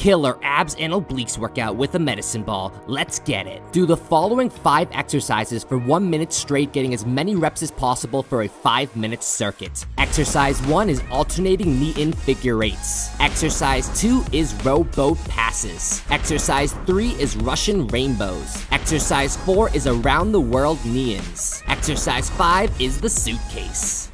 Killer abs and obliques workout with a medicine ball. Let's get it. Do the following 5 exercises for 1 minute straight, getting as many reps as possible for a 5-minute circuit. Exercise 1 is alternating knee-in figure eights. Exercise 2 is rowboat passes. Exercise 3 is Russian rainbows. Exercise 4 is around the world knee-ins. Exercise 5 is the suitcase.